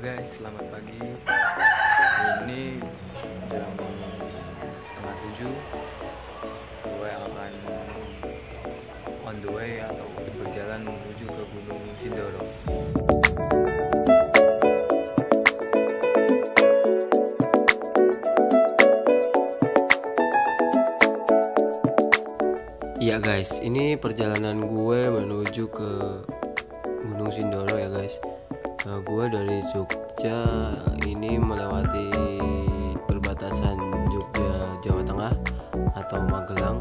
Halo guys, selamat pagi. Ini jam 6:30. Gue akan on the way atau berjalan menuju ke Gunung Sindoro. Iya guys, ini perjalanan gue menuju ke Gunung Sindoro ya guys. Gue dari Jogja ini melewati perbatasan Jogja, Jawa Tengah atau Magelang.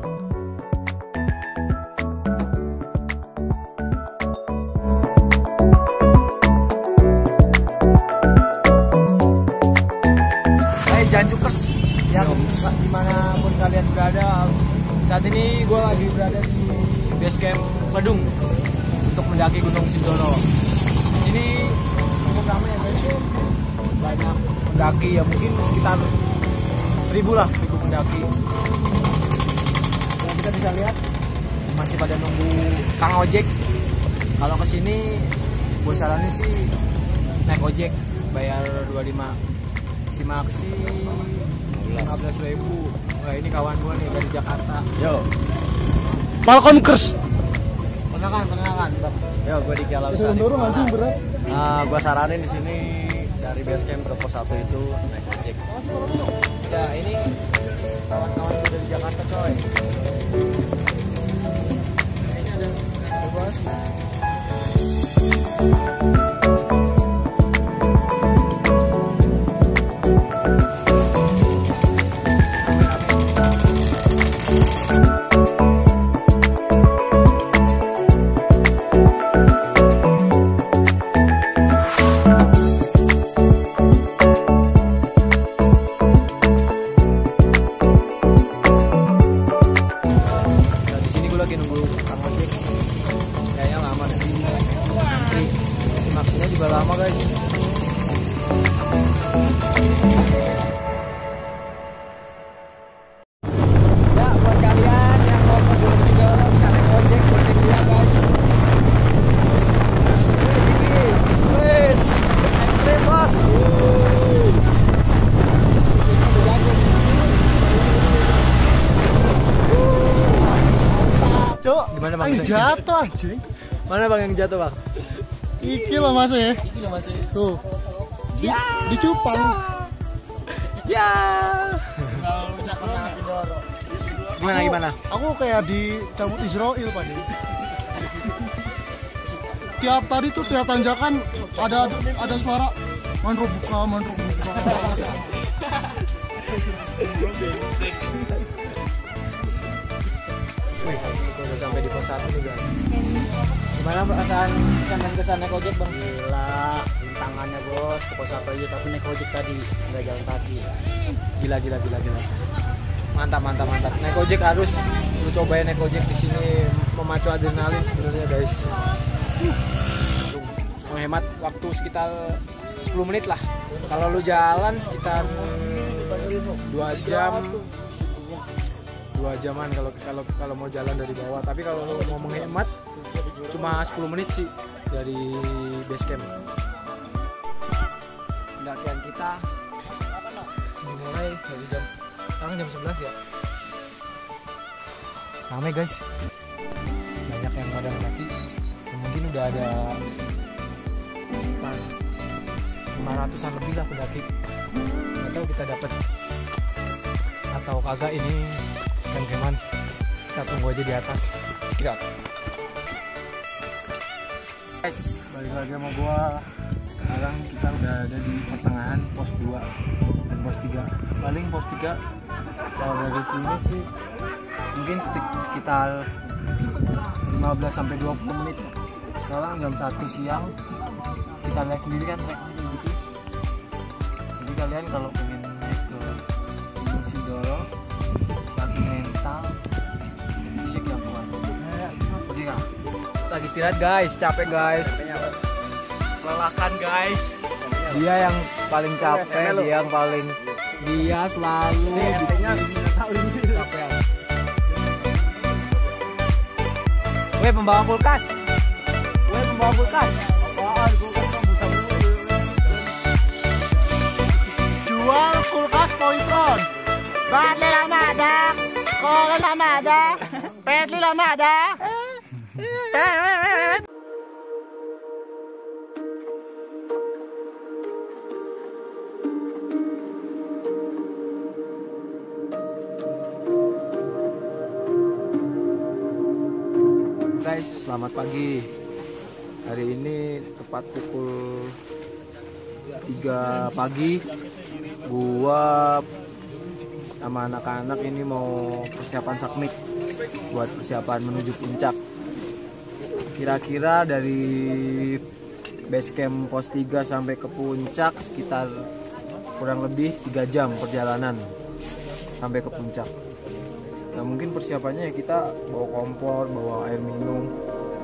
Hai Jancukers yang dimanapun kalian berada, saat ini gue lagi berada di basecamp Kledung untuk mendaki Gunung Sindoro. Di sini ramai ya guys, banyak pendaki ya, mungkin sekitar 1000 lah, 1000 pendaki. Nah, kita bisa lihat masih pada nunggu kang ojek. Kalau kesini gue saranin sih naik ojek, bayar 25 si maksi 15.000. Nah, ini kawan gue nih dari Jakarta. Yo, Malcolm Kers. Perkenalkan, Bang. Yo, gue di Kialau Sari. Gue saranin di sini dari basecamp ke pos 1 itu naik ojek. Ya ini kawan-kawan gue dari Jakarta coy. Nah, ini ada bos. Gimana bang? Yang jatuh anjing. Mana bang yang jatuh bang? Iki lo masuk ya? Iki lo masuk. Tuh. Dicupang. Ya. Gimana? Aku kayak di cabut Israel padi. Tiap tadi tuh tiap tanjakan ada suara mandro buka. Udah sampai di pos 1 juga. Gimana perasaan kesan naik ojek bang? Gila, tangannya bos ke pos 1 aja tapi naik ojek tadi, nggak jalan kaki. Gila. Mantap. Naik ojek harus lu cobain, naik ojek di sini memacu adrenalin sebenarnya guys. Menghemat waktu sekitar 10 menit lah. Kalau lu jalan sekitar 2 jaman kalau mau jalan dari bawah, tapi kalau lo mau menghemat cuma 10 menit sih dari base camp. Pendakian kita dimulai dari jam sekarang jam 11 ya. Ramai guys, banyak yang pada mendaki. Mungkin udah ada sekitar 500-an lebih lah pendaki. Nggak tahu kita dapat atau kagak ini. Teman-teman, kita tunggu aja di atas. Kita balik lagi sama gua. Sekarang kita udah ada di pertengahan pos 2 dan pos 3. Paling pos 3 kalau dari sini sih mungkin sekitar 15-20 menit. Sekarang jam 1 siang. Kita lihat sendiri kan trek gitu. Jadi kalian kalau pengen naik ke Gunung Sindoro mental fisik yang kuat. Lagi istirahat guys, capek guys, kelelahan guys. Dia yang paling capek, dia yang paling dia selalu capek. Weh pembawa kulkas. Apaan kulkas? sana dah. Guys, selamat pagi. Hari ini tepat pukul 3 pagi. Gua sama anak-anak ini mau persiapan sakmik buat persiapan menuju puncak. Kira-kira dari base camp pos 3 sampai ke puncak sekitar kurang lebih 3 jam perjalanan sampai ke puncak. Nah, mungkin persiapannya ya kita bawa kompor, bawa air minum,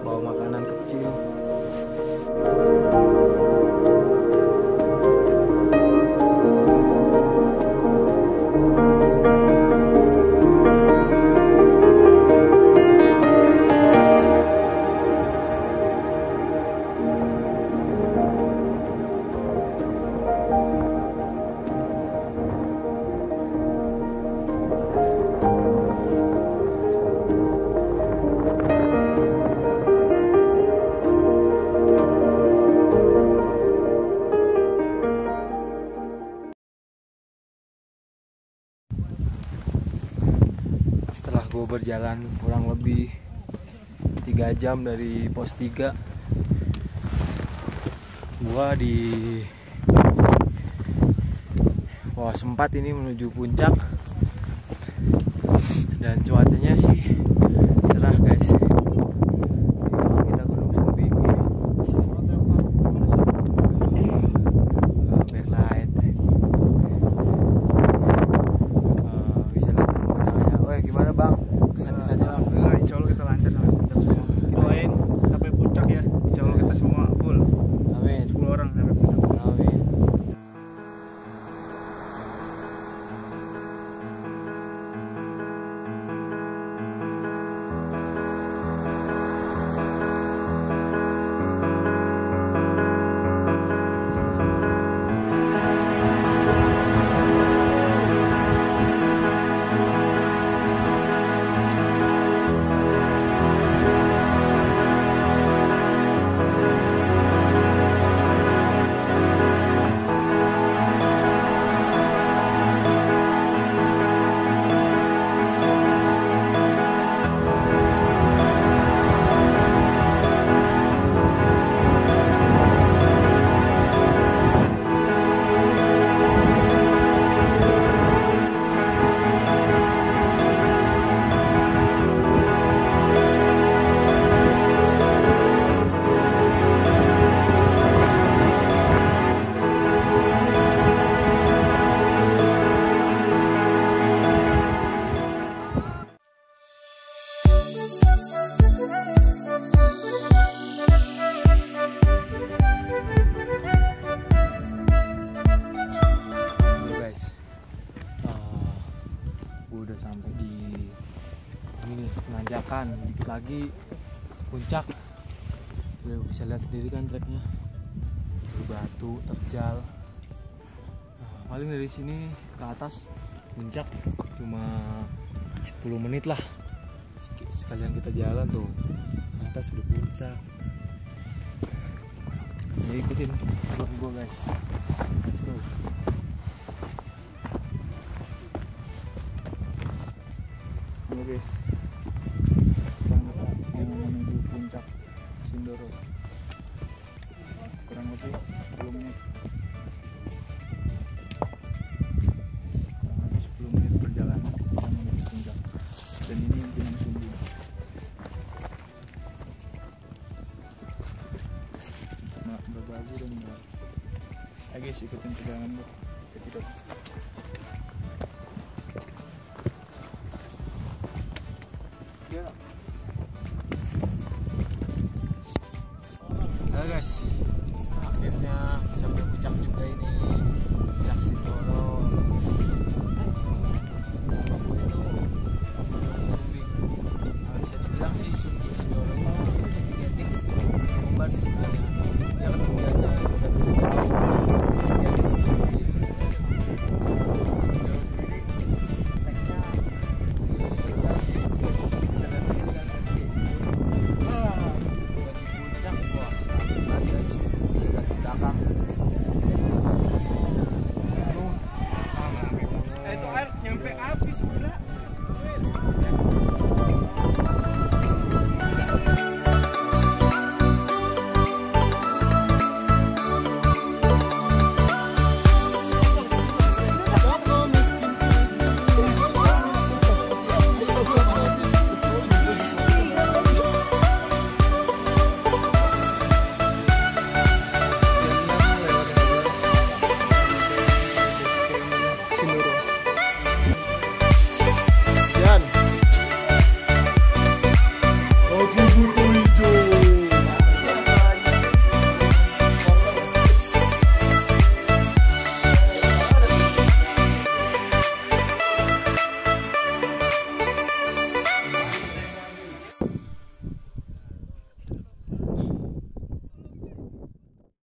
bawa makanan kecil. Berjalan kurang lebih 3 jam dari pos 3, gua di pos 4 ini menuju puncak, dan cuacanya sih cerah guys. Kita Gunung Sindoro, backlight, bisa lihat pemandangannya. Wah, gimana bang? Alhamdulillah, insya Allah kita lancar semua. Doain sampai puncak ya. Insya Allah kita semua full. Amin. 10 orang sampai puncak. Amin. Dikit lagi puncak. Udah bisa lihat sendiri kan treknya, batu, terjal. Nah, paling dari sini ke atas puncak cuma 10 menit lah, sekalian kita jalan tuh ke atas udah puncak. Jadi ikutin vlog gue guys. Tuh. Ini guys, kurang lebih sebelumnya 10 menit perjalanan menuju puncak, dan ini Gunung Sindoro. Nah, berbagi dong guys, ikutin perjalanan kita.